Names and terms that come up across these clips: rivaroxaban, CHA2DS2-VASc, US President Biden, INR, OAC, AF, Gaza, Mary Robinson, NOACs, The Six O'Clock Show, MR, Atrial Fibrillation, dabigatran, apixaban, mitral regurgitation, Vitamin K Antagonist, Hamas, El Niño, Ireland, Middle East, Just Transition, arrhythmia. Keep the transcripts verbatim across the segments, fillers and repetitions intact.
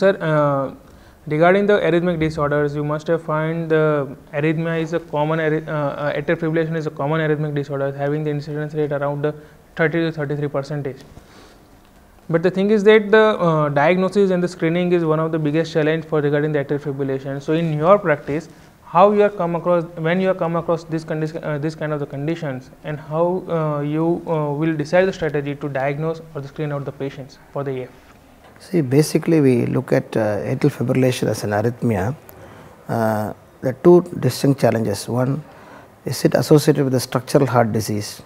sir, uh, regarding the arrhythmic disorders, you must have find the arrhythmia is a common uh, atrial fibrillation is a common arrhythmic disorder having the incidence rate around the thirty to thirty-three percentage. But the thing is that the uh, diagnosis and the screening is one of the biggest challenge for regarding the atrial fibrillation. So in your practice, how you are come across when you are come across this condition, uh, this kind of the conditions, and how uh, you uh, will decide the strategy to diagnose or to screen out the patients for the A F. See, basically we look at uh, atrial fibrillation as an arrhythmia. Uh, there are two distinct challenges. One, is it associated with the structural heart disease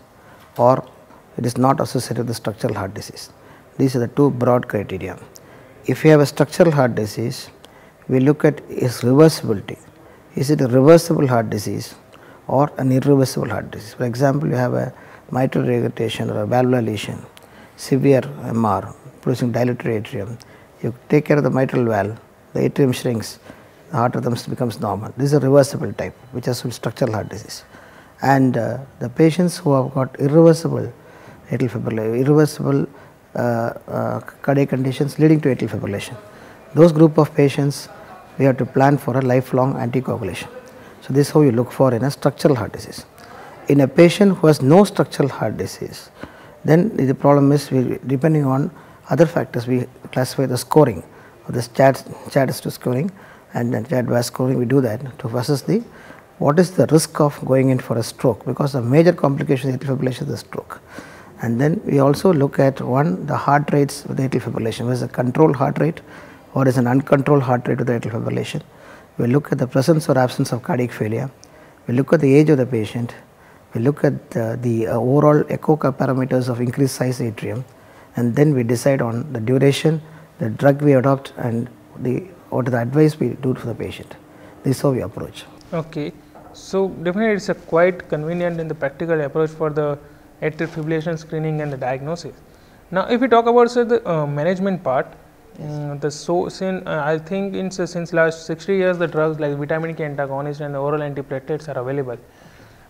or it is not associated with the structural heart disease? These are the two broad criteria. If you have a structural heart disease, we look at its reversibility. Is it a reversible heart disease or an irreversible heart disease? For example, you have a mitral regurgitation or a valvular lesion, severe M R, producing dilated atrium. You take care of the mitral valve, the atrium shrinks, the heart rhythm becomes normal. This is a reversible type, which is structural heart disease. And uh, the patients who have got irreversible atrial fibrillation, irreversible uh, uh, cardiac conditions leading to atrial fibrillation, those group of patients we have to plan for a lifelong anticoagulation. So this is how you look for in a structural heart disease. In a patient who has no structural heart disease, then the problem is we, depending on other factors, we classify the scoring of this C H A D S two scoring and then C H A two D S two-VASc scoring. We do that to assess the what is the risk of going in for a stroke, because the major complication of atrial fibrillation is the stroke. And then we also look at one, the heart rates with atrial fibrillation, was a controlled heart rate or is an uncontrolled heart rate with atrial fibrillation. We look at the presence or absence of cardiac failure. We look at the age of the patient. We look at uh, the uh, overall echo parameters of increased size atrium, and then we decide on the duration, the drug we adopt, and the what the advice we do for the patient. This is how we approach. Okay, so definitely it's a quite convenient and the practical approach for the atrial fibrillation screening and the diagnosis. Now, if we talk about so the uh, management part. Yes. Um, the so since uh, I think in uh, since last sixty years the drugs like vitamin K antagonist and oral antiplatelets are available,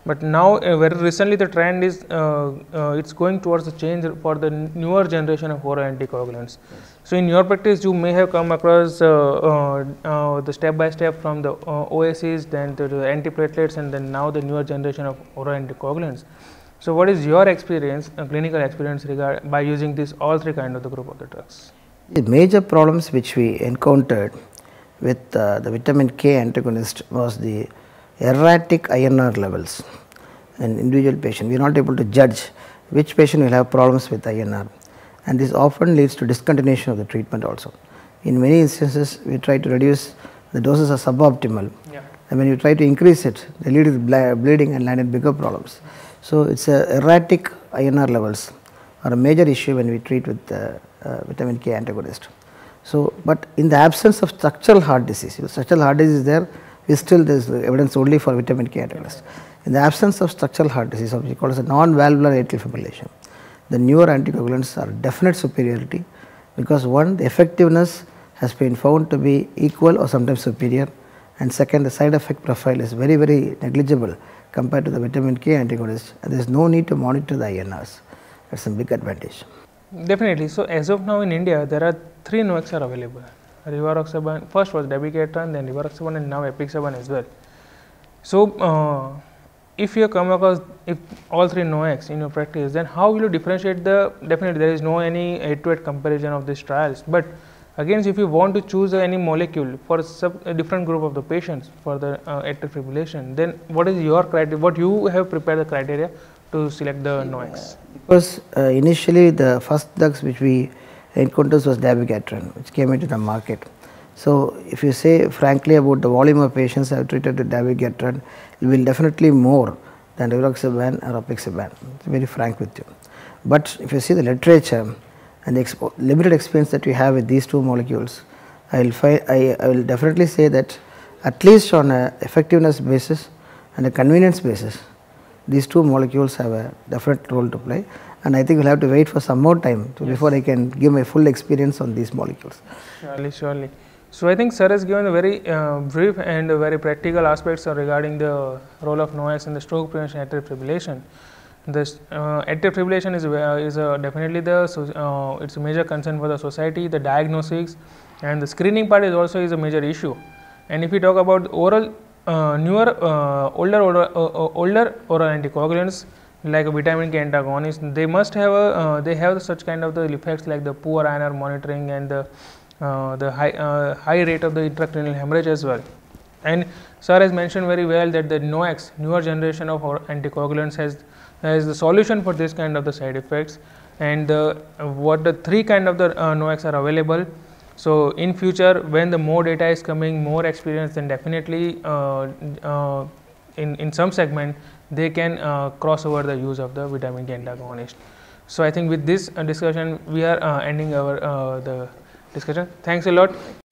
but now uh, very recently the trend is uh, uh, it's going towards the change for the newer generation of oral anticoagulants. Yes. So in your practice you may have come across uh, uh, uh, the step by step from the uh, O A Cs then to the antiplatelets and then now the newer generation of oral anticoagulants. So what is your experience, uh, clinical experience regard by using this all three kind of the group of the drugs? The major problems which we encountered with uh, the vitamin K antagonist was the erratic I N R levels in individual patient. We are not able to judge which patient will have problems with I N R, and this often leads to discontinuation of the treatment also. In many instances we try to reduce, the doses are suboptimal. Yeah. And when you try to increase it, they lead to ble bleeding and land in bigger problems. So it's uh, erratic I N R levels are a major issue when we treat with uh, Uh, vitamin K antagonist. So, but in the absence of structural heart disease, if structural heart disease is there, we still there is evidence only for vitamin K antagonist. In the absence of structural heart disease, which we call as a non-valvular atrial fibrillation, the newer anticoagulants are definite superiority, because one, the effectiveness has been found to be equal or sometimes superior, and second, the side effect profile is very very negligible compared to the vitamin K antagonist, and there is no need to monitor the I N Rs. That is a big advantage. Definitely. So as of now in India, there are three N O A Cs are available. Rivaroxaban, first was dabigatran, then rivaroxaban, and now apixaban as well. So uh, if you come across if all three N O A Cs in your practice, then how will you differentiate the? Definitely there is no any head-to-head comparison of these trials. But again, if you want to choose any molecule for sub, a different group of the patients for the uh, atrial fibrillation, then what is your criteria? What you have prepared the criteria to select the N O A Cs? Because uh, initially the first drugs which we encountered was dabigatran, which came into the market. So if you say frankly about the volume of patients I have treated with dabigatran, it will definitely more than rivaroxaban or apixaban, to be very frank with you. But if you see the literature and the expo limited experience that we have with these two molecules, I will, find, I, I will definitely say that at least on an effectiveness basis and a convenience basis, these two molecules have a different role to play, and I think we will have to wait for some more time to yes. before I can give my full experience on these molecules. Surely, surely. So I think sir has given a very uh, brief and very practical aspects regarding the role of N O A Cs in the stroke prevention atrial fibrillation. The uh, atrial fibrillation is uh, is uh, definitely the so, uh, it's a major concern for the society. The diagnostics and the screening part is also is a major issue. And if we talk about oral uh, newer uh, older older uh, older oral anticoagulants like vitamin K antagonists, they must have a uh, they have such kind of the effects like the poor I N R monitoring and the uh, the high uh, high rate of the intracranial hemorrhage as well. And sir has mentioned very well that the N O A Cs, newer generation of anticoagulants, has as the solution for this kind of the side effects, and the, what the three kind of the uh, N O A Cs are available. So in future, when the more data is coming, more experience, then definitely uh, uh, in in some segment they can uh, cross over the use of the vitamin K antagonist. So I think with this uh, discussion we are uh, ending our uh, the discussion. Thanks a lot.